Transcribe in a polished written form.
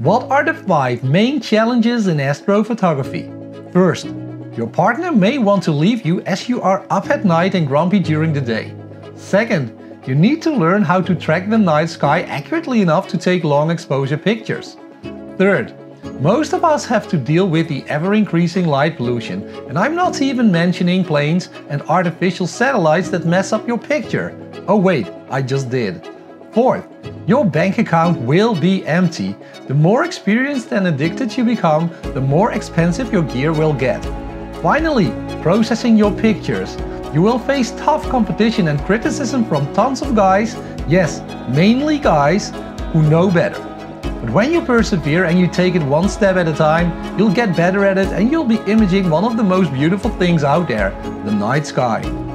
What are the 5 main challenges in astrophotography? First, your partner may want to leave you as you are up at night and grumpy during the day. Second, you need to learn how to track the night sky accurately enough to take long exposure pictures. Third, most of us have to deal with the ever-increasing light pollution, and I'm not even mentioning planes and artificial satellites that mess up your picture. Oh wait, I just did. Fourth, your bank account will be empty. The more experienced and addicted you become, the more expensive your gear will get. Finally, processing your pictures. You will face tough competition and criticism from tons of guys, yes, mainly guys, who know better. But when you persevere and you take it one step at a time, you'll get better at it and you'll be imaging one of the most beautiful things out there, the night sky.